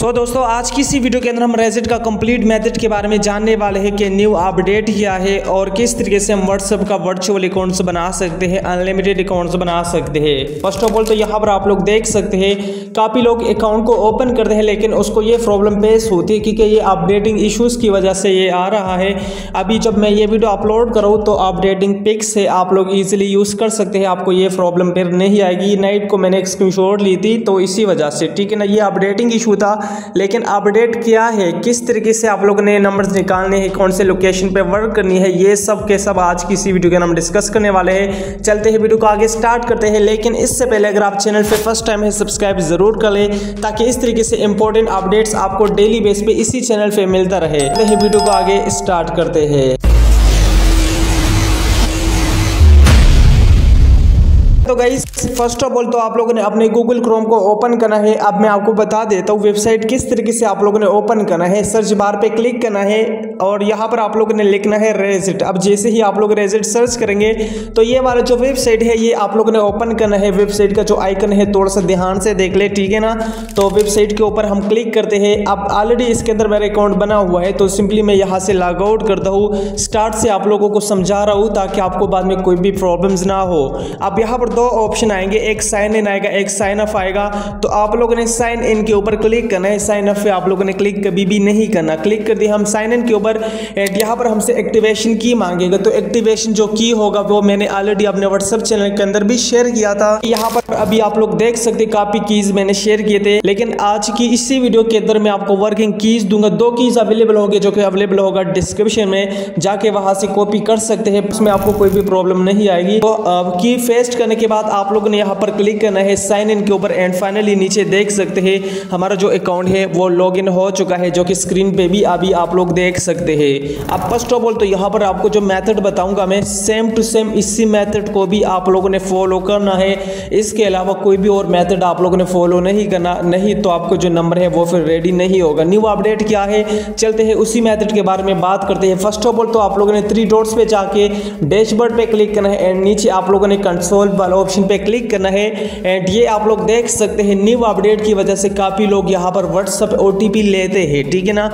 सो दोस्तों आज की इसी वीडियो के अंदर हम रैजिट का कंप्लीट मेथड के बारे में जानने वाले हैं कि न्यू अपडेट क्या है और किस तरीके से हम व्हाट्सएप का वर्चुअल अकाउंट्स बना सकते हैं, अनलिमिटेड अकाउंट्स बना सकते हैं। फर्स्ट ऑफ ऑल तो यहाँ पर आप लोग देख सकते हैं काफ़ी लोग अकाउंट को ओपन करते हैं लेकिन उसको ये प्रॉब्लम फेस होती है क्योंकि ये अपडेटिंग इशूज़ की वजह से ये आ रहा है। अभी जब मैं ये वीडियो अपलोड करूँ तो अपडेटिंग पिक्स है, आप लोग ईजिली यूज़ कर सकते हैं, आपको ये प्रॉब्लम फिर नहीं आएगी। नाइट को मैंने स्क्रीनशॉट ली थी तो इसी वजह से, ठीक है ना, ये अपडेटिंग इशू था। लेकिन अपडेट क्या है, किस तरीके से आप लोग नए नंबर्स निकालने हैं, कौन से लोकेशन पे वर्क करनी है, ये सब के सब आज की इसी वीडियो के हम डिस्कस करने वाले हैं। चलते हैं वीडियो को आगे स्टार्ट करते हैं। लेकिन इससे पहले अगर आप चैनल पे फर्स्ट टाइम है सब्सक्राइब जरूर कर लें ताकि इस तरीके से इंपॉर्टेंट अपडेट्स आपको डेली बेस पे इसी चैनल पे मिलता रहे। वीडियो को आगे स्टार्ट करते हैं। तो गाइस फर्स्ट ऑफ ऑल तो आप लोगों ने अपने गूगल क्रोम को ओपन करना है। अब मैं आपको बता देता हूँ वेबसाइट किस तरीके से आप लोगों ने ओपन करना है। सर्च बार पे क्लिक करना है और यहाँ पर आप लोगों ने लिखना है रैजिट। अब जैसे ही आप लोग रैजिट सर्च करेंगे तो ये वाला जो वेबसाइट है ये आप लोगों ने ओपन करना है। वेबसाइट का जो आइकन है थोड़ा सा ध्यान से देख ले, ठीक है ना। तो वेबसाइट के ऊपर हम क्लिक करते हैं। अब ऑलरेडी इसके अंदर मेरा अकाउंट बना हुआ है तो सिंपली मैं यहाँ से लॉग आउट करता हूँ। स्टार्ट से आप लोगों को समझा रहा हूँ ताकि आपको बाद में कोई भी प्रॉब्लम्स ना हो। अब यहाँ पर दो ऑप्शन आएंगे, एक साइन इन आएगा, एक साइन अप आएगा। तो आप लोगों ने साइन इन के ऊपर क्लिक करना है, साइन अप पे आप लोगों ने क्लिक कभी भी नहीं करना। क्लिक कर दिया हम साइन इन के ऊपर एंड यहाँ पर हमसे एक्टिवेशन की मांगेगा। तो एक्टिवेशन जो की होगा वो मैंने ऑलरेडी अपने व्हाट्सएप चैनल के अंदर भी शेयर किया था। यहाँ पर अभी आप लोग देख सकते काफी कीज मैंने शेयर किए थे लेकिन आज की इसी वीडियो के अंदर मैं आपको वर्किंग कीज दूंगा। दो कीज अवेलेबल होगी जो कि अवेलेबल होगा डिस्क्रिप्शन में, जाके वहां से कॉपी कर सकते हैं, उसमें आपको कोई भी प्रॉब्लम नहीं आएगी। तो की पेस्ट करने के बाद आप लोगों ने यहाँ पर क्लिक करना है साइन इन के ऊपर एंड फाइनली नीचे देख सकते हैं हमारा जो अकाउंट है वो लॉगिन हो चुका है, जो कि स्क्रीन पे भी अभी आप लोग देख सकते हैं। अब फर्स्ट ऑफ ऑल तो यहाँ पर आपको जो मेथड बताऊंगा मैं सेम टू सेम इसी मेथड को भी आप लोगों ने फॉलो करना है। इसके अलावा कोई भी और मेथड आप लोगों ने फॉलो नहीं करना, नहीं तो आपको जो नंबर है वो फिर रेडी नहीं होगा। न्यू अपडेट क्या है चलते हैं उसी मेथड के बारे में बात करते हैं। फर्स्ट ऑफ ऑल तो आप लोगों ने थ्री डॉट्स पे जाके डैशबोर्ड पे क्लिक करना है एंड नीचे आप लोगों ने कंसोल वाला ऑप्शन पे क्लिक करना है एंड ये आप लोग देख सकते हैं न्यू अपडेट की वजह से काफ़ी लोग यहाँ पर व्हाट्सएप ओटीपी लेते हैं, ठीक है ना।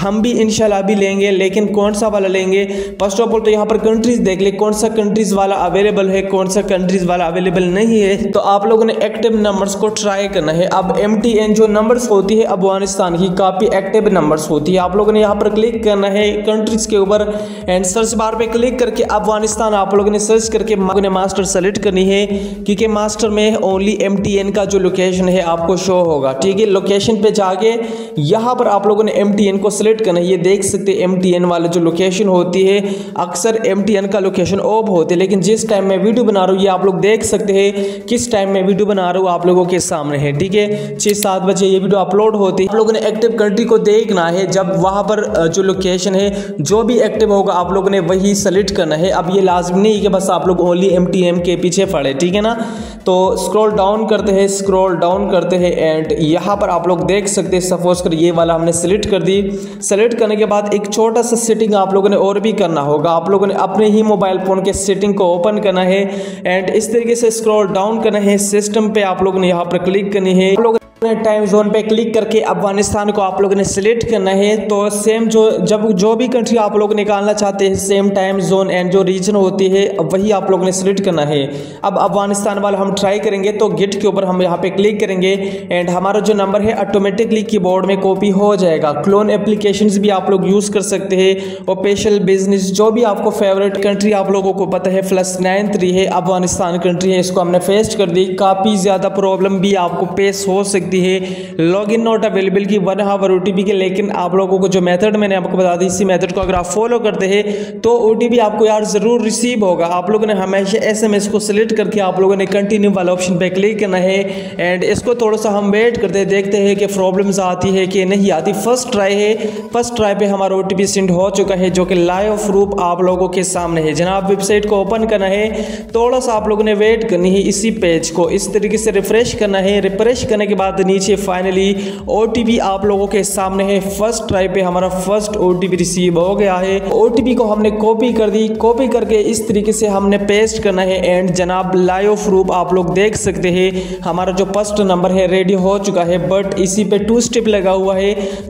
हम भी इंशाल्लाह भी लेंगे लेकिन कौन सा वाला लेंगे। फर्स्ट ऑफ ऑल तो यहाँ पर कंट्रीज देख ले, कौन सा कंट्रीज वाला अवेलेबल है, कौन सा कंट्रीज वाला अवेलेबल नहीं है। तो आप लोगों ने एक्टिव नंबर्स को ट्राई करना है। अब MTN जो नंबर्स होती है अफगानिस्तान की काफ़ी एक्टिव नंबर्स होती है। आप लोगों ने यहाँ पर क्लिक करना है कंट्रीज के ऊपर एंड सर्च बार पर क्लिक करके अफगानिस्तान आप लोगों ने सर्च करके मास्टर सेलेक्ट करनी है क्योंकि मास्टर में ओनली MTN का जो लोकेशन है आपको शो होगा, ठीक है। लोकेशन पे जाके यहाँ पर आप लोगों ने MTN को सिलेक्ट करना है। ये देख सकते हैं MTN वाला जो लोकेशन होती है, अक्सर MTN का लोकेशन ऑफ होते हैं लेकिन जिस टाइम मैं वीडियो बना रहा हूँ ये आप लोग देख सकते हैं किस टाइम मैं वीडियो बना रहा हूँ आप लोगों के सामने है, ठीक है। 6-7 बजे ये वीडियो अपलोड होती है। आप लोगों ने एक्टिव कंट्री को देखना है, जब वहाँ पर जो लोकेशन है जो भी एक्टिव होगा आप लोगों ने वही सेलेक्ट करना है। अब ये लाजमी नहीं कि बस आप लोग ओनली MTN के पीछे पड़े, ठीक है ना। तो स्क्रॉल डाउन करते हैं, स्क्रॉल डाउन करते हैं एंड यहाँ पर आप लोग देख सकते हैं सपोज कर ये वाला हमने सेलेक्ट कर दी। सेलेक्ट करने के बाद एक छोटा सा सेटिंग आप लोगों ने और भी करना होगा। आप लोगों ने अपने ही मोबाइल फ़ोन के सेटिंग को ओपन करना है एंड इस तरीके से स्क्रॉल डाउन करना है। सिस्टम पे आप लोगों ने यहाँ पर क्लिक करनी है। आप लोग टाइम जोन पे क्लिक करके अफगानिस्तान को आप लोगों ने सिलेक्ट करना है। तो सेम जो भी कंट्री आप लोग निकालना चाहते हैं सेम टाइम जोन एंड जो रीजन होती है वही आप लोगों ने सिलेक्ट करना है। अब अफगानिस्तान वाला हम ट्राई करेंगे तो गिट के ऊपर हम यहाँ पे क्लिक करेंगे एंड हमारा जो नंबर है ऑटोमेटिकली कीबोर्ड में कॉपी हो जाएगा। क्लोन एप्लीकेशंस भी आप लोग यूज़ कर सकते हैं और स्पेशल बिजनेस जो भी आपको फेवरेट कंट्री आप लोगों को पता है +93 है अफगानिस्तान कंट्री है, इसको हमने फेस्ट कर दी। काफ़ी ज़्यादा प्रॉब्लम भी आपको फेस हो सकती है। लॉगिन नॉट अवेलेबल की 1 आवर OTP के, लेकिन आप लोगों को जो मेथड मैंने आपको बता दी इसी मेथड को अगर आप फॉलो करते हैं तो OTP आपको यार जरूर रिसीव होगा। आप लोगों ने हमेशा SMS को सिलेक्ट करके आप लोगों ने कंटिन्यू वाला ऑप्शन पे क्लिक करना है एंड इसको थोड़ा सा हम वेट करते हैं, देखते हैं कि प्रॉब्लम्स आती है कि नहीं आती। फर्स्ट ट्राई है, फर्स्ट ट्राई पे हमारा OTP सेंड हो चुका है जो कि लाइव प्रूफ आप लोगों के सामने है। जनाब वेबसाइट को ओपन करना है, थोड़ा सा आप लोगों ने वेट करनी है, इसी पेज को इस तरीके से रिफ्रेश करना है। रिफ्रेश करने के बाद बाद नीचे फाइनली ओटीपी आप लोगों के सामने है। फर्स्ट ट्राई पे हमारा फर्स्ट ओटीपी रिसीव हो गया है। ओटीपी को हमने कॉपी कर दी, कॉपी करके इस तरीके से हमने पेस्ट करना है एंड जनाब लाइव प्रूफ आप लोग देख सकते हैं हमारा जो फर्स्ट नंबर है रेडी हो चुका है, बट इसी पे 2 स्टेप लगा हुआ है।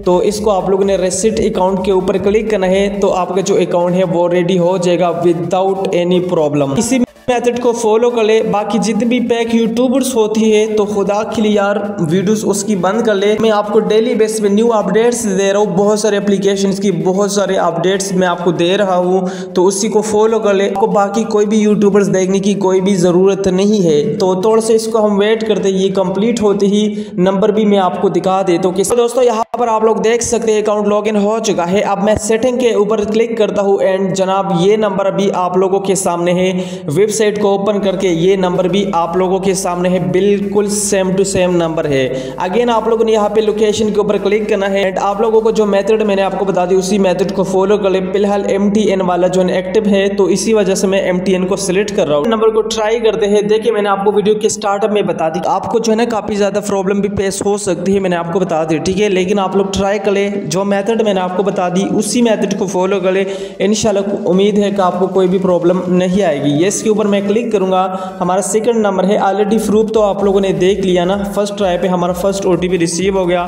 तो इसको आप लोगों ने रेसिट अकाउंट के ऊपर क्लिक करना है, तो आपका जो अकाउंट है वो रेडी हो जाएगा विदाउट एनी प्रॉब्लम। इसी मेथड को फॉलो कर ले, बाकी जितनी भी पैक यूट्यूबर्स होती है तो खुदा के लिए यार वीडियोस उसकी बंद कर ले। मैं आपको डेली बेस में न्यू अपडेट्स दे रहा हूँ, बहुत सारे एप्लीकेशंस की बहुत सारे अपडेट्स मैं आपको दे रहा हूँ, तो उसी को फॉलो कर ले। आपको बाकी कोई भी यूट्यूबर्स देखने की कोई भी ज़रूरत नहीं है। तो थोड़ा सा इसको हम वेट करते, ये कम्प्लीट होते ही नंबर भी मैं आपको दिखा देता हूँ। तो दोस्तों यहाँ पर आप लोग देख सकते हैं अकाउंट लॉगिन हो चुका है। अब मैं सेटिंग के ऊपर क्लिक करता हूँ एंड जनाब ये नंबर अभी आप लोगों के सामने है। वेबसाइट को ओपन करके ये नंबर भी आप लोगों के सामने है, बिल्कुल सेम टू सेम नंबर है। अगेन आप लोगों ने यहाँ पे लोकेशन के ऊपर क्लिक करना है एंड आप लोगों को जो मेथड मैंने आपको बता दी उसी मेथड को फॉलो कर ले। फिलहाल MTN वाला जो एक्टिव है तो इसी वजह से मैं MTN को सिलेक्ट कर रहा हूँ। नंबर को ट्राई करते हैं। देखिए मैंने आपको वीडियो के स्टार्टअप में बता दी आपको जो है ना काफ़ी ज़्यादा प्रॉब्लम भी फेस हो सकती है, मैंने आपको बता दी ठीक है, लेकिन आप लोग ट्राई कर ले। जो मेथड मैंने आपको बता दी उसी मेथड को फॉलो कर ले, इंशाल्लाह उम्मीद है कि आपको कोई भी प्रॉब्लम नहीं आएगी। यस के ऊपर मैं क्लिक करूंगा, हमारा सेकंड नंबर है। ऑलरेडी प्रूफ तो आप लोगों ने देख लिया ना, फर्स्ट ट्राई पे हमारा फर्स्ट ओटीपी रिसीव हो गया।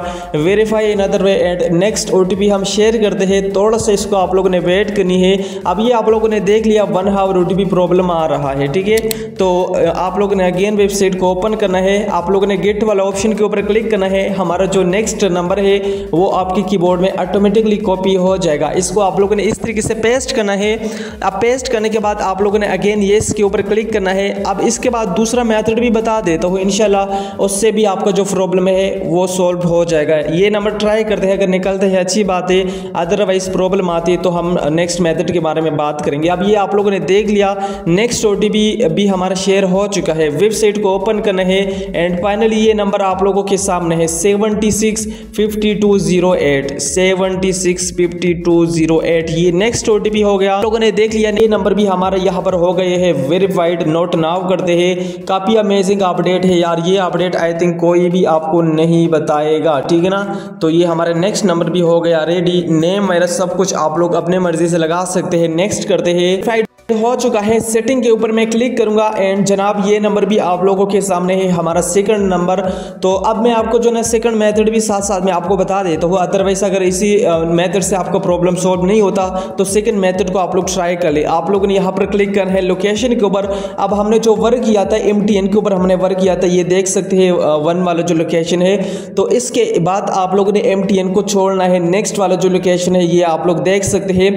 Verify in other way and next OTP हम शेयर करते हैं। थोड़ा सा इसको आप लोगों ने वेट करनी है। अब ये आप लोगों ने देख लिया 1 आवर ओटीपी प्रॉब्लम आ रहा है ठीक है। तो आप लोगों ने अगेन वेबसाइट को ओपन करना है, आप लोगों ने गेट वाला ऑप्शन के ऊपर क्लिक करना है। हमारा जो नेक्स्ट नंबर है वो आपके कीबोर्ड में ऑटोमेटिकली कॉपी हो जाएगा। इसको आप लोगों ने इस तरीके से पेस्ट करना है। अब पेस्ट करने के बाद आप लोगों ने अगेन ये के ऊपर क्लिक करना है। अब इसके बाद दूसरा मेथड भी बता देता हूँ, इंशाल्लाह उससे भी आपका जो प्रॉब्लम है वो सॉल्व हो जाएगा। ये नंबर ट्राई करते हैं, अगर निकलते हैं अच्छी बात है, अदरवाइज प्रॉब्लम आती है तो हम नेक्स्ट मेथड के बारे में बात करेंगे। अब ये आप लोगों ने देख लिया नेक्स्ट ओटीपी भी हमारा शेयर हो चुका है। वेबसाइट को ओपन करना है एंड फाइनली ये नंबर आप लोगों के सामने है 765208 765208। ये नेक्स्ट ओटीपी हो गया, लोगों ने देख लिया ये नंबर भी हमारा यहाँ पर हो गए है वेरीफाइड। नोट नाउ करते हैं, काफी अमेजिंग अपडेट है यार ये अपडेट, आई थिंक कोई भी आपको नहीं बताएगा ठीक है ना। तो ये हमारे नेक्स्ट नंबर भी हो गया रेडी, नेम मेरा सब कुछ आप लोग अपने मर्जी से लगा सकते हैं। नेक्स्ट करते हैं, हो चुका है। सेटिंग के ऊपर मैं क्लिक करूंगा एंड जनाब ये नंबर भी आप लोगों के सामने है, हमारा सेकंड नंबर। तो अब मैं आपको जो ना सेकंड मेथड भी साथ साथ में आपको बता देता हूँ, अदरवाइज अगर इसी मेथड से आपका प्रॉब्लम सॉल्व नहीं होता तो सेकंड मेथड को आप लोग ट्राई कर ले। आप लोगों ने यहाँ पर क्लिक करना है लोकेशन के ऊपर। अब हमने जो वर्क किया था MTN के ऊपर हमने वर्क किया था, ये देख सकते हैं 1 वाला जो लोकेशन है। तो इसके बाद आप लोगों ने MTN को छोड़ना है, नेक्स्ट वाला जो लोकेशन है ये आप लोग देख सकते हैं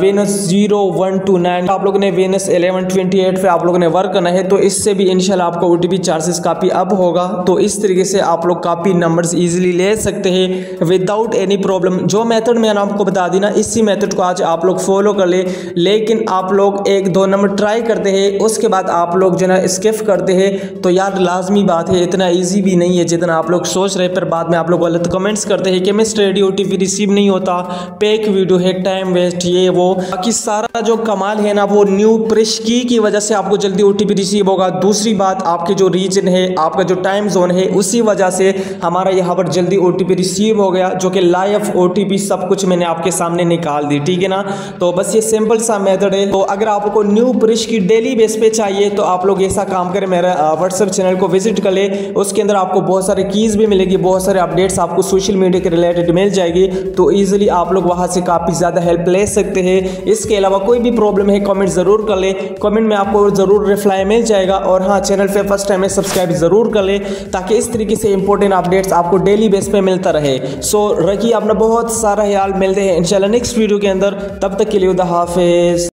वेनस 0129, लोगों ने वेनस 1128 पे आप लोगों ने वर्क करना है। तो इससे भी इंशाल्लाह आपको ओटीपी चार्जेस काफ़ी अप होगा। तो इस तरीके से आप लोग काफ़ी नंबर्स इजीली ले सकते हैं विदाउट एनी प्रॉब्लम। जो मेथड मैंने आपको बता दी ना इसी मेथड को आज आप लोग फॉलो कर ले, लेकिन आप लोग 1-2 नंबर ट्राई करते हैं उसके बाद आप लोग जो ना स्किप करते हैं। तो यार लाजमी बात है इतना ईजी भी नहीं है जितना आप लोग सोच रहे, पर बाद में आप लोग गलत कमेंट्स करते हैं कि मैं स्टडी OTP रिसीव नहीं होता, पेक वीडियो है, टाइम वेस्ट, ये वो। बाकी सारा जो कमाल है ना वो न्यू प्रेश की वजह से आपको जल्दी OTP रिसीव होगा। दूसरी बात आपके जो रीजन है, आपका जो टाइम जोन है, उसी वजह से हमारा यहाँ पर जल्दी OTP रिसीव हो गया, जो कि लाइव OTP सब कुछ मैंने आपके सामने निकाल दी ठीक है ना। तो बस ये सिंपल सा मेथड है। तो अगर आपको न्यू प्रेश की डेली बेस पे चाहिए तो आप लोग ऐसा काम करें, मेरा WhatsApp चैनल को विजिट कर ले, उसके अंदर आपको बहुत सारे कीज़ भी मिलेगी, बहुत सारे अपडेट्स आपको सोशल मीडिया के रिलेटेड मिल जाएगी। तो ईजिली आप लोग वहाँ से काफ़ी ज़्यादा हेल्प ले सकते हैं। इसके अलावा कोई भी प्रॉब्लम है कमेंट ज़रूर कर ले, कमेंट में आपको ज़रूर रिप्लाई मिल जाएगा। और हाँ, चैनल पे फर्स्ट टाइम है सब्सक्राइब ज़रूर कर ले, ताकि इस तरीके से इंपॉर्टेंट अपडेट्स आपको डेली बेस पे मिलता रहे। सो रखिए अपना बहुत सारा ख्याल, मिलते हैं इंशाल्लाह नेक्स्ट वीडियो के अंदर, तब तक के लिए खुदा हाफिज़।